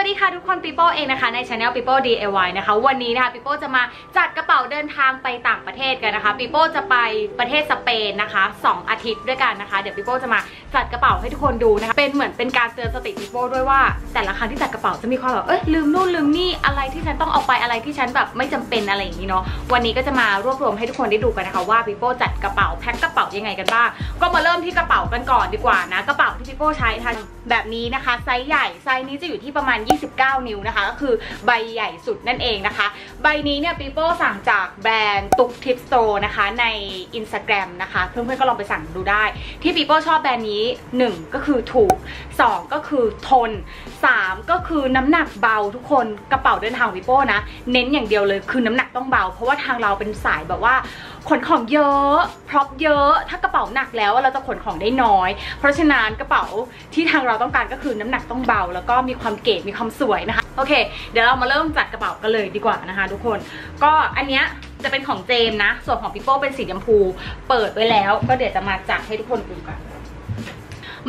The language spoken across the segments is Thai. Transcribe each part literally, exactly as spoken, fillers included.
วัสดีค่ะทุกคนปีโป้เองนะคะในช anel ปีโป้ ดี ไอ วาย นะคะวันนี้นะคะปีโป้จะมาจัดกระเป๋าเดินทางไปต่างประเทศกันนะคะปีโป้จะไปประเทศสเปนนะคะสองอาทิตย์ด้วยกันนะคะเดี๋ยวปีโป้จะมาจัดกระเป๋าให้ทุกคนดูนะคะเป็นเหมือนเป็นการเตือนสติปีโป้ด้วยว่าแต่ละครั้งที่จัดกระเป๋าจะมีความแบบเอ้ยลืมนู่นลืมนี่อะไรที่ฉันต้องเอาไปอะไรที่ฉันแบบไม่จำเป็นอะไรอย่างนี้เนาะวันนี้ก็จะมารวบรวมให้ทุกคนได้ดูกันนะคะว่าปีโป้จัดกระเป๋าแพ็คกระเป๋ายังไงกันบ้างก็มาเริ่มที่กระเป๋ากันก่อนดีกว่านะกระเป๋าที่ปีโป้ใช้นะคะแบบนี้นะคะไซส์ใหญ่ไซส์นี้จะอยู่ที่ประมาณยี่สิบเก้านิ้วนะคะก็คือใบใหญ่สุดนั่นเองนะคะใบนี้เนี่ยปีโป้สั่งจากแบรนด์ตุ๊กทิปโตนะคะใน Instagram นะคะเพื่อนๆก็ลองไปสั่งดูได้ที่ปีโป้ชอบแบรนด์นี้หนึ่งก็คือถูกสองก็คือทนสามก็คือน้ำหนักเบาทุกคนกระเป๋าเดินทางปีโป้นะเน้นอย่างเดียวเลยคือน้ำหนักต้องเบาเพราะว่าทางเราเป็นสายแบบว่าขนของเยอะพร็อพเยอะถ้ากระเป๋าหนักแล้วเราจะขนของได้น้อยเพราะฉะนั้นกระเป๋าที่ทางเราต้องการก็คือน้ำหนักต้องเบาแล้วก็มีความเก๋มีความสวยนะคะโอเคเดี๋ยวเรามาเริ่มจัดกระเป๋ากันเลยดีกว่านะคะทุกคนก็อันเนี้ยจะเป็นของเจมนะส่วนของปีโป้เป็นสีชมพูเปิดไว้แล้วก็เดี๋ยวจะมาจัดให้ทุกคนดูกัน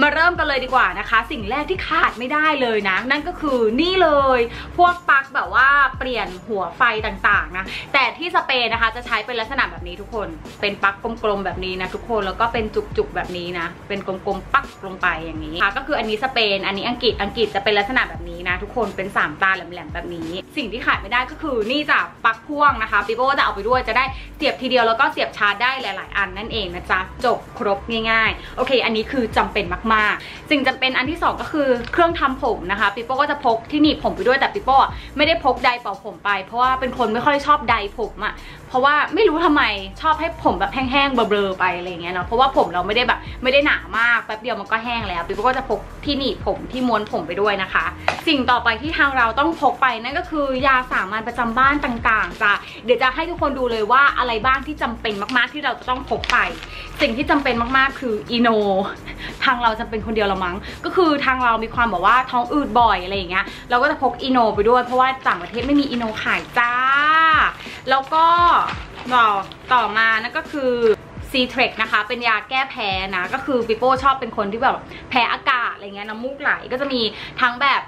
มาเริ่มกันเลยดีกว่านะคะสิ่งแรกที่ขาดไม่ได้เลยนะนั่นก็คือนี่เลยพวกปลั๊กแบบว่าเปลี่ยนหัวไฟต่างๆนะแต่ที่สเปนนะคะจะใช้เป็นลักษณะแบบนี้ทุกคนเป็นปลั๊กกลมๆแบบนี้นะทุกคนแล้วก็เป็นจุกๆแบบนี้นะเป็นกลมๆปักลงไปอย่างนี้ค่ะก็คืออันนี้สเปนอันนี้อังกฤษอังกฤษจะเป็นลักษณะแบบนี้นะทุกคนเป็นสามตาแหลมๆแบบนี้สิ่งที่ขาดไม่ได้ก็คือนี่จ้ะปลั๊กพ่วงนะคะปีโป้จะเอาไปด้วยจะได้เสียบทีเดียวแล้วก็เสียบชาร์จได้หลายๆอันนั่นเองนะจ๊ะจบครบง่ายๆโอเคอันนี้คือจำเป็นมากสิ่งจำเป็นอันที่สองก็คือเครื่องทำผมนะคะปีโป้ก็จะพกที่หนีบผมไปด้วยแต่ปีโป้ไม่ได้พกไดร์เป่าผมไปเพราะว่าเป็นคนไม่ค่อยชอบไดร์ผมอ่ะเพราะว่าไม่รู้ทำไมชอบให้ผมแบบแห้งๆเบลอๆไปอะไรอย่างเงี้ยเนาะเพราะว่าผมเราไม่ได้แบบไม่ได้หนามากแป๊บเดียวมันก็แห้งแล้วปีโป้ก็จะพกที่หนีบผมที่ม้วนผมไปด้วยนะคะสิ่งต่อไปที่ทางเราต้องพกไปนั่นก็คือยาสามัญประจำบ้านต่างๆจ้ะเดี๋ยวจะให้ทุกคนดูเลยว่าอะไรบ้างที่จำเป็นมากๆที่เราจะต้องพกไปสิ่งที่จำเป็นมากๆคืออีโนทางเราจะเป็นคนเดียวละมั้งก็คือทางเรามีความแบบว่าท้องอืดบ่อยอะไรอย่างเงี้ยเราก็จะพกอีโนไปด้วยเพราะว่าต่างประเทศไม่มีอีโนขายจ้าแล้วก็ต่อมานั่นก็คือซีเทรคนะคะเป็นยาแก้แพ้นะก็คือปีโป้ชอบเป็นคนที่แบบแพ้อากาศอะไรเงี้ยน้ำมูกไหลก็จะมีทั้งแบบ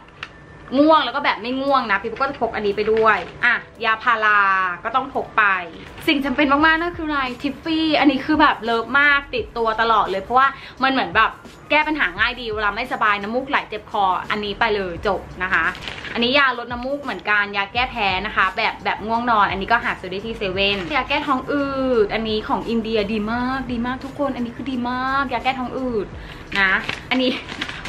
ง่วงแล้วก็แบบไม่ง่วงนะพี่ก็จะพกอันนี้ไปด้วยอ่ะยาพาราก็ต้องพกไปสิ่งจำเป็นมากๆนั่นคืออะไรทิฟฟี่อันนี้คือแบบเลิฟมากติดตัวตลอดเลยเพราะว่ามันเหมือนแบบแก้ปัญหาง่ายดีเวลาไม่สบายน้ำมูกไหลเจ็บคออันนี้ไปเลยจบนะคะอันนี้ยาลดน้ำมูกเหมือนกันยาแก้แพ้นะคะแบบแบบง่วงนอนอันนี้ก็หาซื้อได้ที่เซเว่นยาแก้ท้องอืดอันนี้ของอินเดียดีมากดีมากทุกคนอันนี้คือดีมากยาแก้ท้องอืดนะอันนี้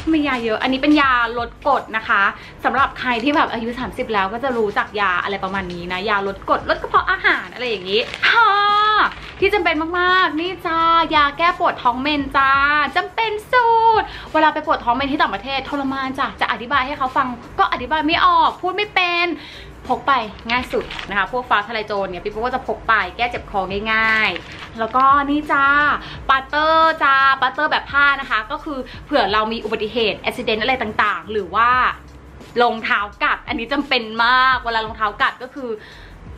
ไม่ยาเยอะอันนี้เป็นยาลดกรดนะคะสำหรับใครที่แบบอายุสามสิบแล้วก็จะรู้จักยาอะไรประมาณนี้นะยาลดกรดลดกระเพาะอาหารอะไรอย่างนี้ค่ะที่จำเป็นมากๆนี่จ้ายาแก้ปวดท้องเมนจ้าจำเป็นสุดเวลาไปปวดท้องเมนที่ต่างประเทศทรมานจ้ะจะอธิบายให้เขาฟังก็อธิบายไม่ออกพูดไม่เป็นพกไปง่ายสุดนะคะพวกฟ้าทะลายโจรเนี่ยพี่โป้ก็จะพกไปแก้เจ็บคอง่ายๆแล้วก็นี่จ้าปัตเตอร์จ้าปัตเตอร์แบบผ้านะคะก็คือเผื่อเรามีอุบัติเหตุอุบัติเหตุอะไรต่างๆหรือว่ารองเท้ากัดอันนี้จำเป็นมากเวลารองเท้ากัดก็คือ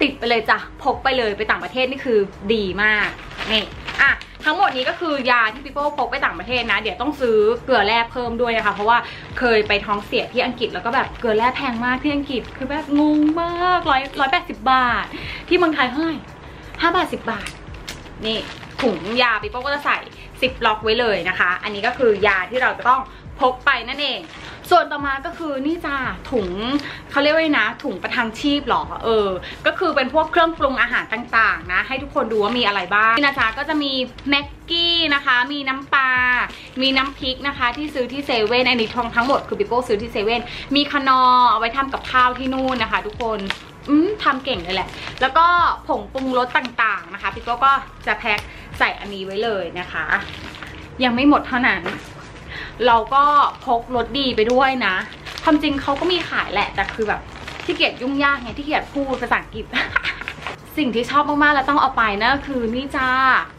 ติดไปเลยจ้ะพกไปเลยไปต่างประเทศนี่คือดีมากนี่อ่ะทั้งหมดนี้ก็คือยาที่ปีโป้พกไปต่างประเทศนะเดี๋ยวต้องซื้อเกลือแร่เพิ่มด้วยนะคะเพราะว่าเคยไปท้องเสียที่อังกฤษแล้วก็แบบเกลือแร่แพงมากที่อังกฤษคือแบบงงมากร้อยร้อยแปดสิบบาทที่เมืองไทยเท่าไหร่ห้าบาทสิบบาทนี่ถุงยาปีโป้ก็จะใส่ซิปล็อกไว้เลยนะคะอันนี้ก็คือยาที่เราจะต้องพกไปนั่นเองส่วนต่อมาก็คือนี่จ้าถุงเขาเรียกว่านะถุงประทังชีพหรอเออก็คือเป็นพวกเครื่องปรุงอาหารต่างๆนะให้ทุกคนดูว่ามีอะไรบ้างนี่นะจ๊ะก็จะมีแม็กกี้นะคะมีน้ำปลามีน้ำพริกนะคะที่ซื้อที่เซเว่นอันนี้ทองทั้งหมดคือปีโป้ซื้อที่เซเว่นมีขนอเอาไว้ทำกับข้าวที่นู่นนะคะทุกคนอืมทำเก่งเลยแหละแล้วก็ผงปรุงรสต่างๆนะคะปีโป้ก็จะแพ็คใส่อันนี้ไว้เลยนะคะยังไม่หมดเท่านั้นเราก็พกรถดีไปด้วยนะความจริงเขาก็มีขายแหละแต่คือแบบที่เกียจยุ่งยากไงที่เกียจพูดภาษาอังกฤษ สิ่งที่ชอบมากๆแล้วต้องเอาไปนะคือนี่จ้า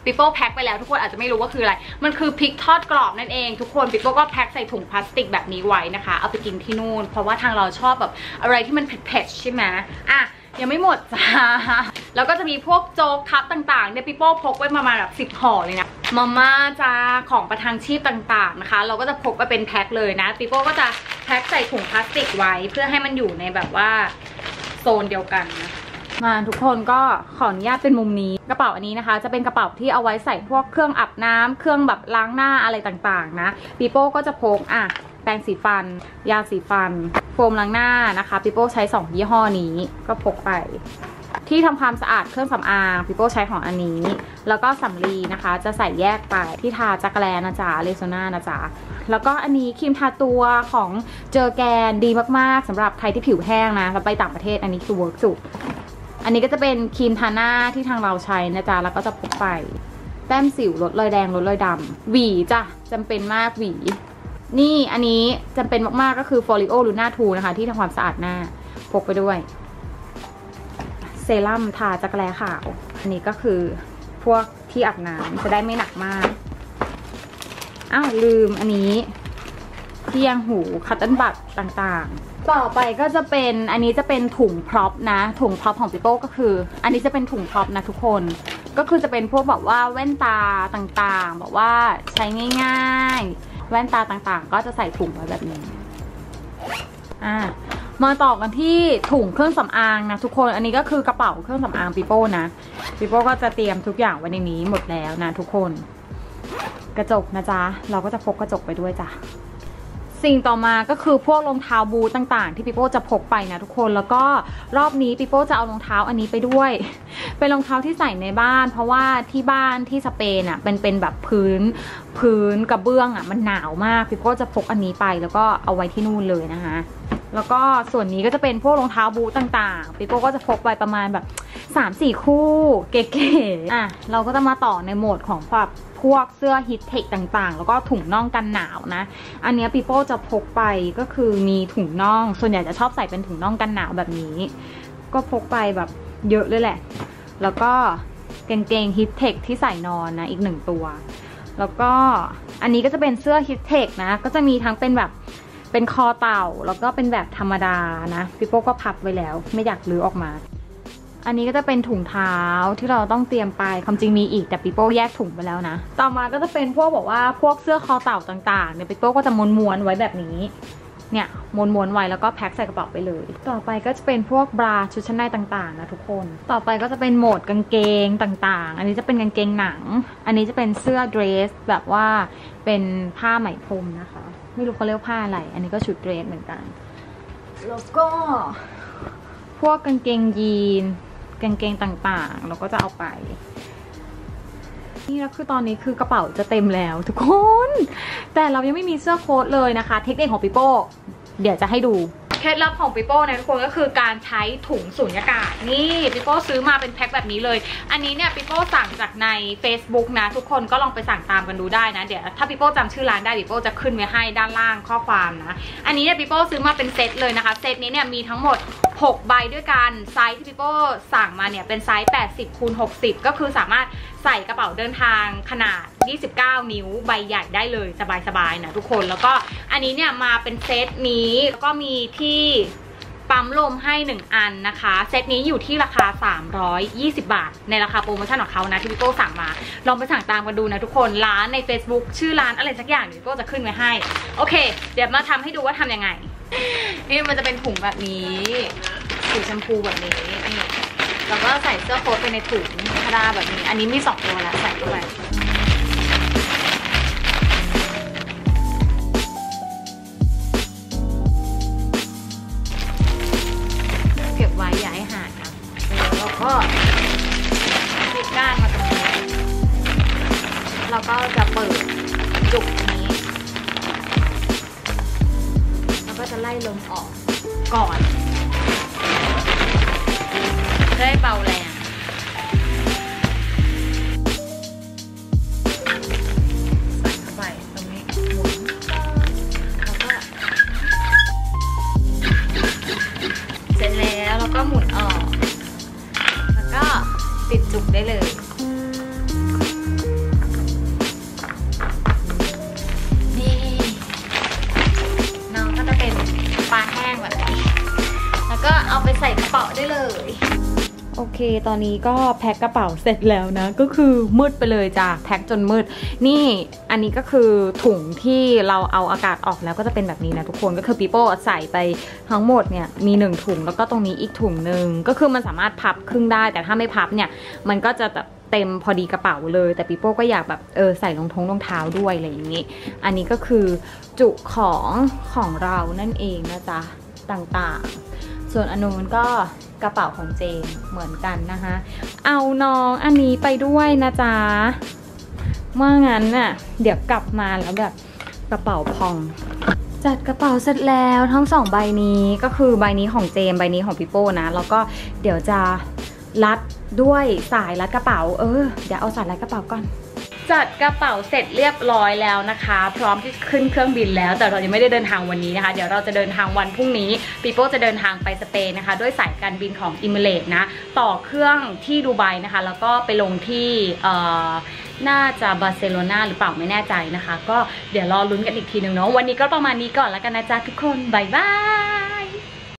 ปีโป้แพ็คไปแล้วทุกคนอาจจะไม่รู้ว่าคืออะไรมันคือพริกทอดกรอบนั่นเองทุกคนปีโป้ก็แพ็คใส่ถุงพลาสติกแบบนี้ไว้นะคะเอาไปกินที่นู่นเพราะว่าทางเราชอบแบบอะไรที่มันเผ็ดๆใช่ไหมอ่ะยังไม่หมดจ้าแล้วก็จะมีพวกโจ๊กคัพต่างๆเนี่ยปีโป้พกไว้ประมาณแบบสิบห่อเลยนะ มาม่าจ้าของประทังชีพต่างๆนะคะเราก็จะพกมาเป็นแพ็คเลยนะปีโป้ก็จะแพ็คใส่ถุงพลาสติกไว้เพื่อให้มันอยู่ในแบบว่าโซนเดียวกันนะมาทุกคนก็ขออนุญาตเป็นมุมนี้กระเป๋าอันนี้นะคะจะเป็นกระเป๋าที่เอาไว้ใส่พวกเครื่องอาบน้ำเครื่องแบบล้างหน้าอะไรต่างๆนะปีโป้ก็จะพกอ่ะแปรงสีฟันยาสีฟันโฟมล้างหน้านะคะปีโป้ใช้สองยี่ห้อนี้ก็พกไปที่ทำความสะอาดเครื่องสำอางปีโป้ใช้ของอันนี้แล้วก็สำลีนะคะจะใส่แยกไปที่ทาจักแลนะจ๊ะเรโซน่านะจ๊ะแล้วก็อันนี้ครีมทาตัวของเจอแกนดีมากๆสำหรับใครที่ผิวแห้งนะเราไปต่างประเทศอันนี้คือเวิร์กสุดอันนี้ก็จะเป็นครีมทาหน้าที่ทางเราใช้นะจ๊ะแล้วก็จะพกไปแต้มสิวลดรอยแดงลดรอยดำหวีจ้ะจำเป็นมากหวีนี่อันนี้จำเป็นมากๆก็คือ Folio Luna ทู นะคะที่ทำความสะอาดหน้าพกไปด้วยเซรั่มทาจักแลขาวอันนี้ก็คือพวกที่อาบน้ำจะได้ไม่หนักมากอ้าวลืมอันนี้ที่ยางหูคัตเติ้ลบัตต่างๆต่อไปก็จะเป็นอันนี้จะเป็นถุงพร็อพนะถุงพร็อพของปีโป้ก็คืออันนี้จะเป็นถุงพร็อพนะทุกคนก็คือจะเป็นพวกแบบว่าแว่นตาต่างๆแบบว่าใช้ง่ายๆแว่นตาต่างๆก็จะใส่ถุงไว้แบบนี้อ่ะมาต่อกันที่ถุงเครื่องสำอางนะทุกคนอันนี้ก็คือกระเป๋าเครื่องสำอางปีโป้นะปีโป้ก็จะเตรียมทุกอย่างไว้ในนี้หมดแล้วนะทุกคนกระจกนะจ๊ะเราก็จะพกกระจกไปด้วยจ้ะสิ่งต่อมาก็คือพวกรองเท้าบูทต่างๆที่ปีโป้จะพกไปนะทุกคนแล้วก็รอบนี้ปีโป้จะเอารองเท้าอันนี้ไปด้วยเป็นรองเท้าที่ใส่ในบ้านเพราะว่าที่บ้านที่สเปนอ่ะเป็นเป็นแบบพื้นพื้นกระเบื้องอ่ะมันหนาวมากปีโป้จะพกอันนี้ไปแล้วก็เอาไว้ที่นู่นเลยนะคะแล้วก็ส่วนนี้ก็จะเป็นพวกรองเท้าบูทต่างๆปีโป้ก็จะพกไปประมาณแบบ สามสี่ คู่เก๋ๆอ่ะเราก็จะมาต่อในโหมดของแบบพวกเสื้อฮิตเทคต่างๆแล้วก็ถุงน่องกันหนาวนะอันนี้ปีโป้จะพกไปก็คือมีถุงน่องส่วนใหญ่จะชอบใส่เป็นถุงน่องกันหนาวแบบนี้ก็พกไปแบบเยอะเลยแหละแล้วก็กางเกงฮิตเทคที่ใส่นอนนะอีกหนึ่งตัวแล้วก็อันนี้ก็จะเป็นเสื้อฮิตเทคนะก็จะมีทั้งเป็นแบบเป็นคอเต่าแล้วก็เป็นแบบธรรมดานะปีโป้ก็พับไว้แล้วไม่อยากลื้อออกมาอันนี้ก็จะเป็นถุงเท้าที่เราต้องเตรียมไปความจริงมีอีกแต่ปีโป้แยกถุงไปแล้วนะต่อมาก็จะเป็นพวกบอกว่าพวกเสื้อคอเต่าต่างๆเนี่ยปีโป้ก็จะม้วนๆไว้แบบนี้เนี่ยม้วนๆไว้แล้วก็แพ็คใส่กระเป๋าไปเลยต่อไปก็จะเป็นพวกบราชุดชั้นในต่างๆนะทุกคนต่อไปก็จะเป็นโหมดกางเกงต่างๆอันนี้จะเป็นกางเกงหนังอันนี้จะเป็นเสื้อเดรสแบบว่าเป็นผ้าไหมพรมนะคะไม่รู้เขาเรียกผ้าอะไรอันนี้ก็ชุดเดรสเหมือนกันแล้วก็พวกกางเกงยีนกางเกงต่างๆเราก็จะเอาไปนี่แล้วคือตอนนี้คือกระเป๋าจะเต็มแล้วทุกคนแต่เรายังไม่มีเสื้อโค้ทเลยนะคะเทคนิคของปีโป้เดี๋ยวจะให้ดูเคล็ดลับของปีโป้นะทุกคนก็คือการใช้ถุงสุญญากาศนี่ปีโป้ซื้อมาเป็นแพ็คแบบนี้เลยอันนี้เนี่ยปีโป้สั่งจากใน เฟซบุ๊ก นะทุกคนก็ลองไปสั่งตามกันดูได้นะเดี๋ยวถ้าปีโป้จำชื่อร้านได้ปีโป้จะขึ้นไว้ให้ด้านล่างข้อความนะอันนี้เนี่ยปีโป้ซื้อมาเป็นเซตเลยนะคะเซตนี้เนี่ยมีทั้งหมดหกใบด้วยกันไซส์ที่ปีโป้สั่งมาเนี่ยเป็นไซส์แปดสิบคูณหกสิบก็คือสามารถใส่กระเป๋าเดินทางขนาดยี่สิบเก้านิ้วใบใหญ่ได้เลยสบายๆนะทุกคนแล้วก็อันนี้เนี่ยมาเป็นเซตนี้แล้วก็มีที่ปั๊มลมให้หนึ่งอันนะคะเซตนี้อยู่ที่ราคาสามร้อยยี่สิบบาทในราคาโปรโมชั่นของเขานะที่พี่โก้สั่งมาลองไปสั่งตามกันดูนะทุกคนร้านใน เฟซบุ๊ก ชื่อร้านอะไรสักอย่างพี่โก้จะขึ้นไว้ให้โอเคเดี๋ยวมาทำให้ดูว่าทำยังไงนี่มันจะเป็นถุงแบบนี้สีชมพูแบบนี้นี่แล้วก็ใส่เสื้อโค้ทไปในถุงธรรมดาแบบนี้อันนี้มีสองตัวแล้วใส่ด้วยก็ปิดก้านมาตรงนี้เราก็จะเปิดจุกนี้แล้วก็จะไล่ลมออกก่อนได้เบาแรงใส่เข้าไปตรงนี้หมุนแล้วก็เสร็จแล้วแล้วก็หมุนออกก็ติดจุกได้เลยนี่น้องก็จะเป็นปลาแห้งแบบนี้แล้วก็เอาไปใส่กระเป๋าได้เลย โอเคตอนนี้ก็แพ็คกระเป๋าเสร็จแล้วนะก็คือมืดไปเลยจ้ะแพ็คจนมืดนี่อันนี้ก็คือถุงที่เราเอาอากาศออกแล้วก็จะเป็นแบบนี้นะทุกคนก็คือปีโป้ใส่ไปทั้งหมดเนี่ยมีหนึ่งถุงแล้วก็ตรงนี้อีกถุงหนึ่งก็คือมันสามารถพับครึ่งได้แต่ถ้าไม่พับเนี่ยมันก็จะแบบเต็มพอดีกระเป๋าเลยแต่ปีโป้ก็อยากแบบเออใส่รองท้องรองเท้าด้วยอะไรอย่างนี้อันนี้ก็คือจุของของเรานั่นเองนะจ๊ะต่างๆส่วนอนุนก็กระเป๋าของเจมเหมือนกันนะคะเอาน้องอันนี้ไปด้วยนะจ๊ะเมื่องั้นน่ะเดี๋ยวกลับมาแล้วแบบกระเป๋าพองจัดกระเป๋าเสร็จแล้วทั้งสองใบนี้ก็คือใบนี้ของเจมใบนี้ของพี่โป้นะแล้วก็เดี๋ยวจะรัดด้วยสายรัดกระเป๋าเออเดี๋ยวเอาสายรัดกระเป๋าก่อนจัดกระเป๋าเสร็จเรียบร้อยแล้วนะคะพร้อมที่ขึ้นเครื่องบินแล้วแต่เรายังไม่ได้เดินทางวันนี้นะคะเดี๋ยวเราจะเดินทางวันพรุ่งนี้ปีโป้จะเดินทางไปสเปนนะคะด้วยสายการบินของอิมิเรตส์นะต่อเครื่องที่ดูไบนะคะแล้วก็ไปลงที่เอ่อน่าจะบาร์เซโลนาหรือเปล่าไม่แน่ใจนะคะก็เดี๋ยวรอลุ้นกันอีกทีนึงเนาะวันนี้ก็ประมาณนี้ก่อนแล้วกันนะจ๊ะทุกคนบ๊ายบาย